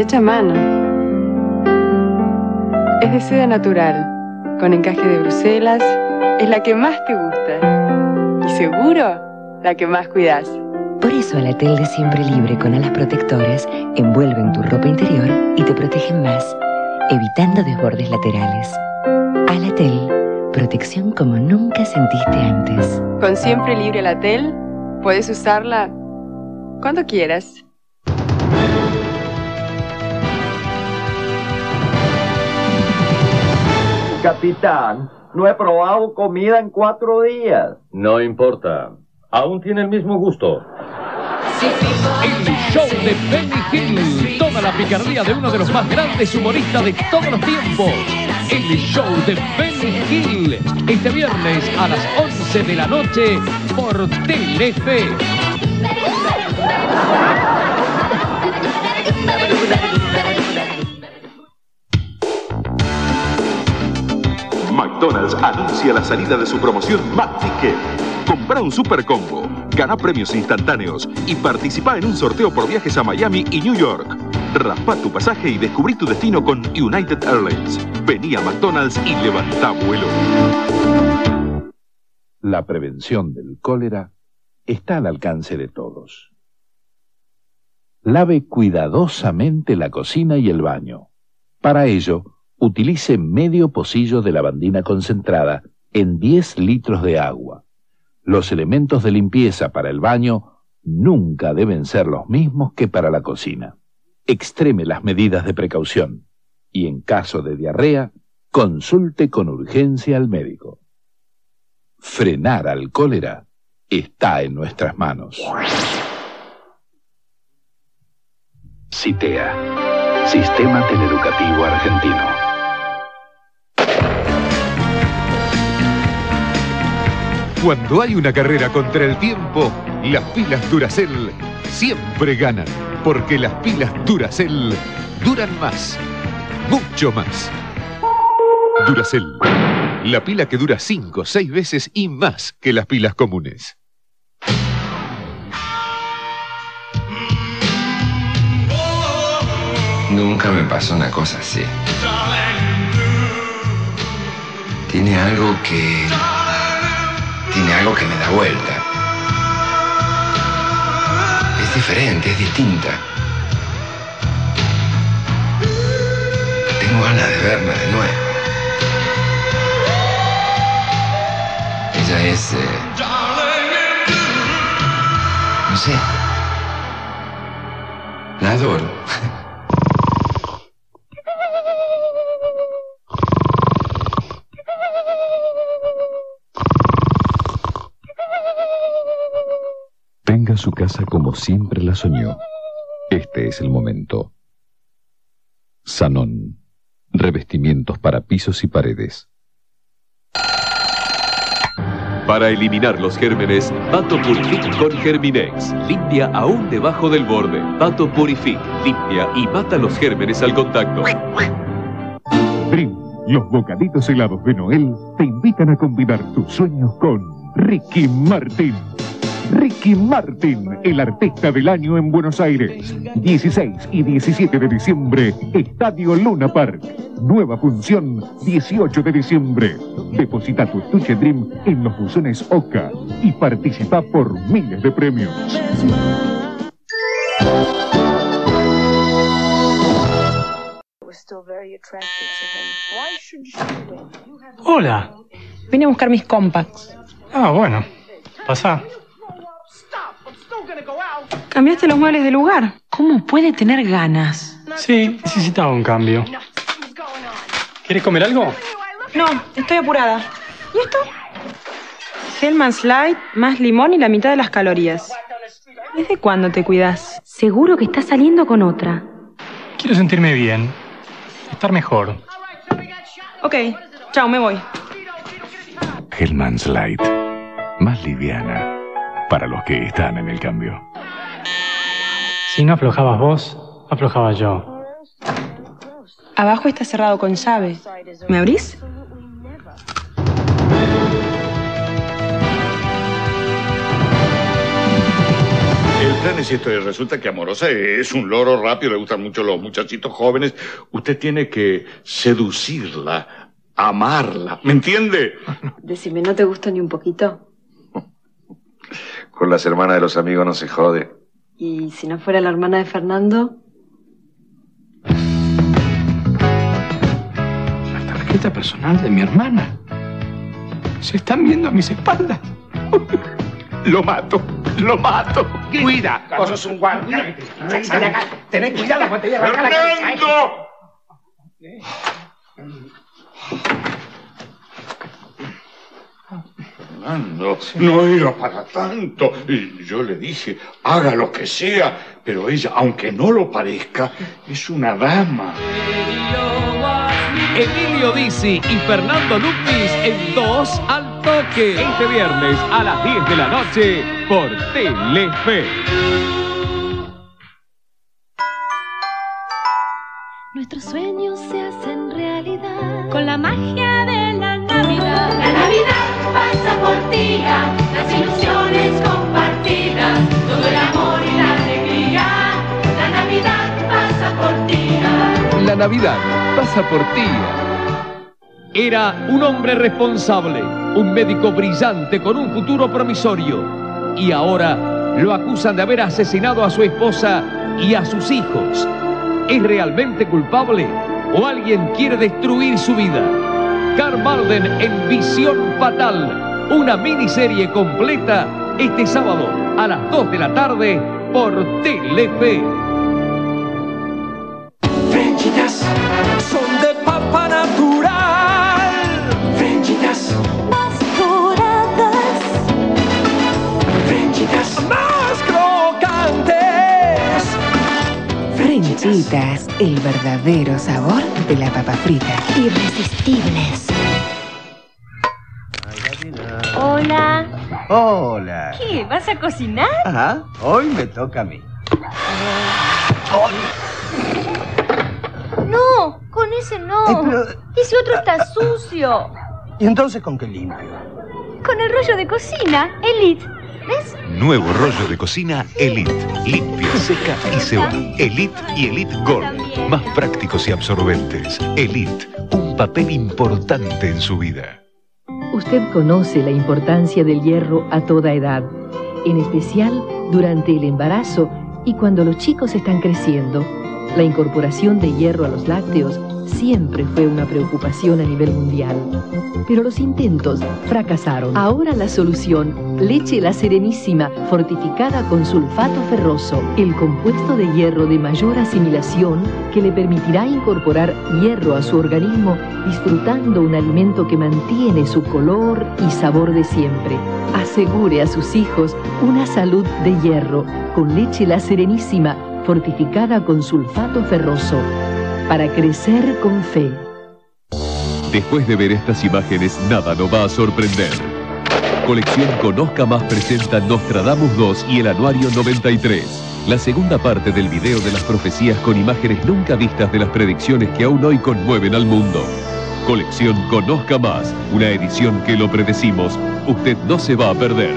hecha a mano. Es de seda natural, con encaje de Bruselas, es la que más te gusta. Y seguro, la que más cuidas. Por eso Alatel de Siempre Libre con alas protectoras envuelven tu ropa interior y te protegen más, evitando desbordes laterales. Alatel, protección como nunca sentiste antes. Con Siempre Libre Alatel, puedes usarla cuando quieras. Capitán, no he probado comida en 4 días. No importa, aún tiene el mismo gusto. El show de Benny Hill, toda la picardía de uno de los más grandes humoristas de todos los tiempos. El show de Benny Hill, este viernes a las 11 de la noche por Telefe. McDonald's anuncia la salida de su promoción McTickets. Compra un super combo, gana premios instantáneos y participa en un sorteo por viajes a Miami y New York. Raspa tu pasaje y descubrí tu destino con United Airlines. Vení a McDonald's y levantá vuelo. La prevención del cólera está al alcance de todos. Lave cuidadosamente la cocina y el baño. Para ello, utilice medio pocillo de lavandina concentrada en 10 litros de agua. Los elementos de limpieza para el baño nunca deben ser los mismos que para la cocina. Extreme las medidas de precaución y en caso de diarrea, consulte con urgencia al médico. Frenar al cólera está en nuestras manos. CITEA, Sistema Teleeducativo Argentino. Cuando hay una carrera contra el tiempo, las pilas Duracell siempre ganan. Porque las pilas Duracell duran más, mucho más. Duracell, la pila que dura 5, 6 veces y más que las pilas comunes. Nunca me pasó una cosa así. Tiene algo que me da vuelta. Es diferente, es distinta. Tengo ganas de verla de nuevo. Ella es... no sé. La adoro. Tenga su casa como siempre la soñó. Este es el momento. Sanón. Revestimientos para pisos y paredes. Para eliminar los gérmenes, Pato Purific con Germinex. Limpia aún debajo del borde. Pato Purific limpia y mata los gérmenes al contacto. Brim, los bocaditos helados de Noel te invitan a combinar tus sueños con Ricky Martín. Ricky Martín, el artista del año en Buenos Aires. 16 y 17 de diciembre, Estadio Luna Park. Nueva función, 18 de diciembre. Deposita tu estuche Dream en los buzones OCA y participa por miles de premios. Hola. Vine a buscar mis compacts. Ah, bueno. Pasá. Cambiaste los muebles de lugar. ¿Cómo puede tener ganas? Sí, necesitaba un cambio. ¿Quieres comer algo? No, estoy apurada. ¿Y esto? Hellman's Light, más limón y la mitad de las calorías. ¿Desde cuándo te cuidas? Seguro que estás saliendo con otra. Quiero sentirme bien. Estar mejor. Ok, chao, me voy. Hellman's Light, más liviana. Para los que están en el cambio. Si no aflojabas vos, aflojaba yo. Abajo está cerrado con llave. ¿Me abrís? El planes esto es, resulta que Amorosa es un loro rápido, le gustan mucho los muchachitos jóvenes. Usted tiene que seducirla, amarla, ¿me entiende? Decime, ¿no te gusta ni un poquito? Con las hermanas de los amigos no se jode. ¿Y si no fuera la hermana de Fernando? La tarjeta personal de mi hermana. Se están viendo a mis espaldas. Lo mato, lo mato. Cuida, vos sos un guardia. Sal de acá. Tened cuidado cuando te voy a arrancar la cabeza. Fernando, no era para tanto. Y yo le dije, haga lo que sea, pero ella, aunque no lo parezca, es una dama. Emilio Dizzi y Fernando Lupis en Dos al Toque. Este viernes a las 10 de la noche por Telefe. Nuestros sueños se hacen realidad con la magia de la Navidad. La Navidad pasa por ti, las ilusiones compartidas, todo el amor y la alegría. La Navidad pasa por ti. La Navidad pasa por ti. Era un hombre responsable, un médico brillante con un futuro promisorio. Y ahora lo acusan de haber asesinado a su esposa y a sus hijos. ¿Es realmente culpable o alguien quiere destruir su vida? Karl Marden en Visión Fatal, una miniserie completa este sábado a las 2 de la tarde por Telefe. Frenchitas son de papa natural. Frenchitas pastoradas. Frenchitas más crocantes. Frenchitas, el verdadero sabor de la papa frita. Irresistibles. Hola. Hola. ¿Qué? ¿Vas a cocinar? Ajá, hoy me toca a mí. No, con ese no. Pero... ese otro está sucio. ¿Y entonces con qué limpio? Con el rollo de cocina, Elite. ¿Ves? Nuevo rollo de cocina, Elite. Limpia, seca y se va. Elite y Elite Gold. Más prácticos y absorbentes. Elite, un papel importante en su vida. Usted conoce la importancia del hierro a toda edad, en especial durante el embarazo y cuando los chicos están creciendo. La incorporación de hierro a los lácteos siempre fue una preocupación a nivel mundial. Pero los intentos fracasaron. Ahora la solución, leche La Serenísima, fortificada con sulfato ferroso, el compuesto de hierro de mayor asimilación que le permitirá incorporar hierro a su organismo disfrutando un alimento que mantiene su color y sabor de siempre. Asegure a sus hijos una salud de hierro con leche La Serenísima, fortificada con sulfato ferroso, para crecer con fe. Después de ver estas imágenes, nada nos va a sorprender. Colección Conozca Más presenta Nostradamus 2 y el Anuario 93, la segunda parte del video de las profecías con imágenes nunca vistas de las predicciones que aún hoy conmueven al mundo. Colección Conozca Más, una edición que lo predecimos. Usted no se va a perder.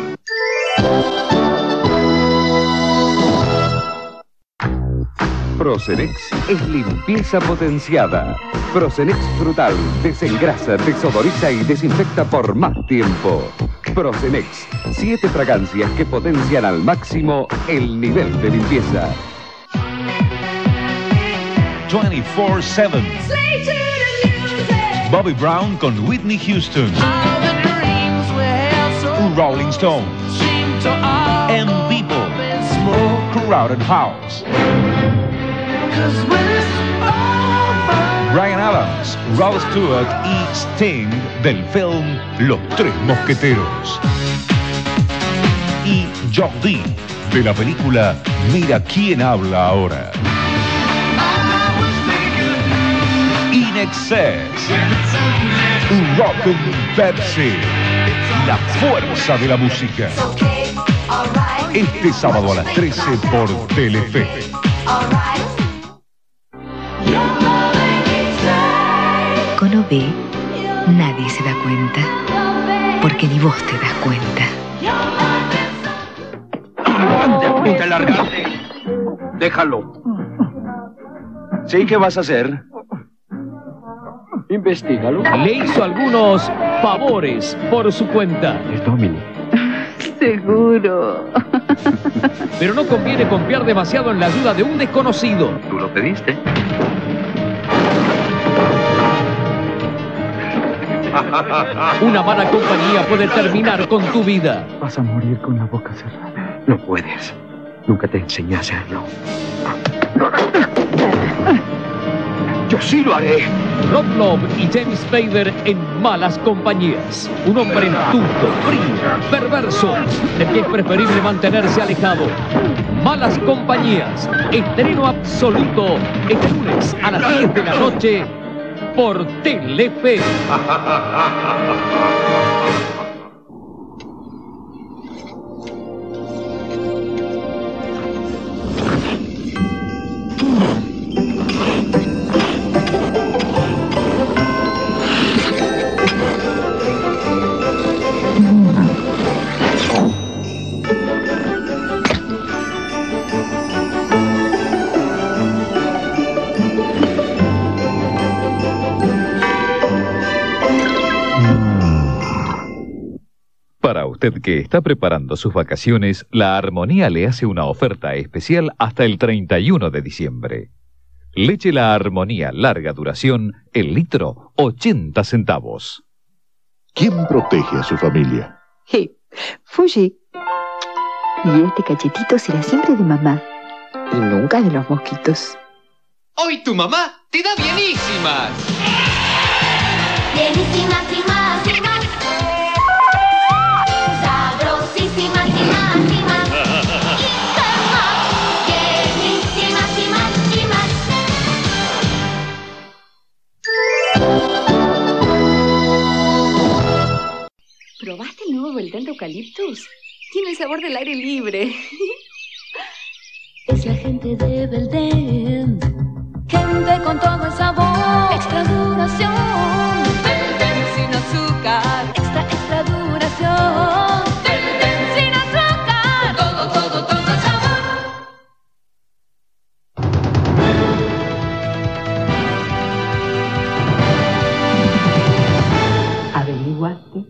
Procenex es limpieza potenciada. Procenex Frutal desengrasa, desodoriza y desinfecta por más tiempo. Procenex, 7 fragancias que potencian al máximo el nivel de limpieza. 24/7. Bobby Brown con Whitney Houston. Rolling Stones. And People. Crowded House. Bryan Adams, Rod Stewart y Sting del film Los Tres Mosqueteros. Y Jordi de la película Mira Quién Habla Ahora. In Excess, Rock'n' Pepsi, la fuerza de la música. Este sábado a las 13 por Telefe. Con OB nadie se da cuenta, porque ni vos te das cuenta. Déjalo. ¿Sí? ¿Qué vas a hacer? Investígalo. Le hizo algunos favores por su cuenta. Es Domini. Seguro. Pero no conviene confiar demasiado en la ayuda de un desconocido. Tú lo pediste. Una mala compañía puede terminar con tu vida. Vas a morir con la boca cerrada. No puedes. Nunca te enseñé a hacerlo. Yo sí lo haré. Rob Love y James Fader en Malas Compañías. Un hombre astuto, frío, perverso, de quien es preferible mantenerse alejado. Malas Compañías. Estreno absoluto este lunes a las 10 de la noche por Telefe. Para usted que está preparando sus vacaciones, La Armonía le hace una oferta especial hasta el 31 de diciembre. Leche La Armonía larga duración, el litro, 80 centavos. ¿Quién protege a su familia? Hey, Fuji. Y este cachetito será siempre de mamá. Y nunca de los mosquitos. Hoy tu mamá te da bienísimas. Bienísimas y más y más. ¿Probaste el nuevo Belden de eucaliptus? Tiene el sabor del aire libre. Es la gente de Belden, gente con todo el sabor. Extra duración, Belden sin azúcar. Extra duración, Belden sin azúcar. Todo el sabor. ¿Averiguaste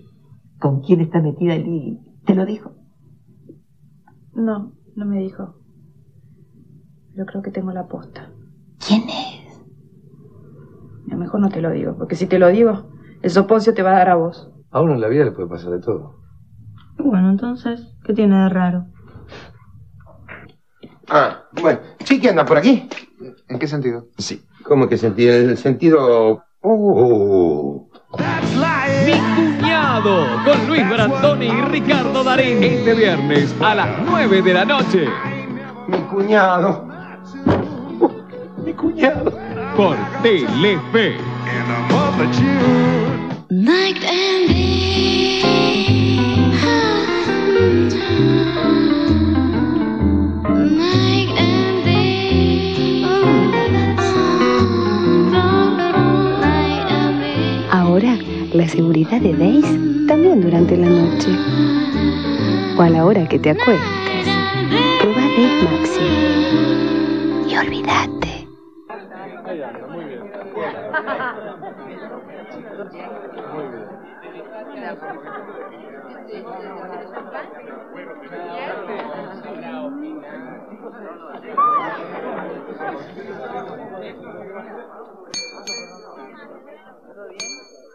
con quién está metida Lili? ¿Te lo dijo? No, no me dijo. Pero creo que tengo la posta. ¿Quién es? A lo mejor no te lo digo, porque si te lo digo, el soponcio te va a dar a vos. A uno en la vida le puede pasar de todo. Bueno, entonces, ¿qué tiene de raro? Ah, bueno, ¿sí que anda por aquí? ¿En qué sentido? Sí. ¿Cómo que sentido? El sentido... Mi cuñado, con Luis Brandoni y Ricardo Darín, este viernes a las 9 de la noche. Mi cuñado. Mi cuñado. Por Telefe. Ahora, la seguridad de Days también durante la noche o a la hora que te acuestes. Prueba Days Maxi y olvídate.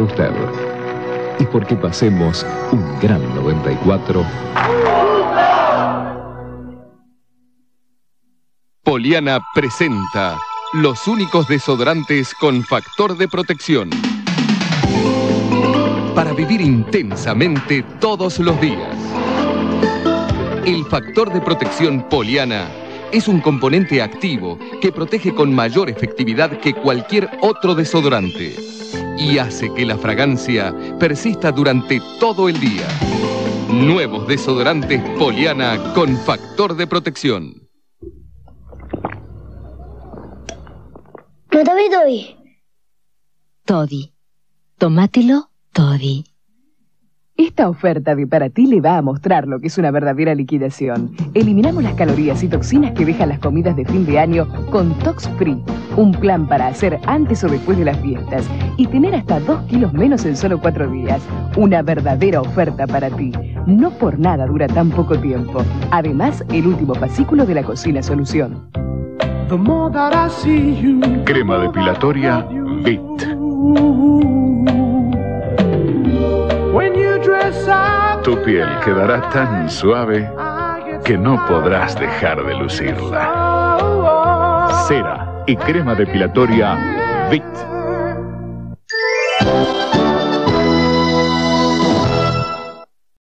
Usted y porque pasemos un gran 94. Poliana presenta los únicos desodorantes con factor de protección para vivir intensamente todos los días. El factor de protección Poliana es un componente activo que protege con mayor efectividad que cualquier otro desodorante y hace que la fragancia persista durante todo el día. Nuevos desodorantes Poliana con factor de protección. Tomé Tody. Tody. Tómatelo, Tody. Esta oferta de Para Ti le va a mostrar lo que es una verdadera liquidación. Eliminamos las calorías y toxinas que dejan las comidas de fin de año con Tox Free, un plan para hacer antes o después de las fiestas y tener hasta 2 kilos menos en solo 4 días. Una verdadera oferta para ti. No por nada dura tan poco tiempo. Además, el último fascículo de la cocina Solución. Crema depilatoria Veet. Tu piel quedará tan suave que no podrás dejar de lucirla. Cera y crema depilatoria Veet.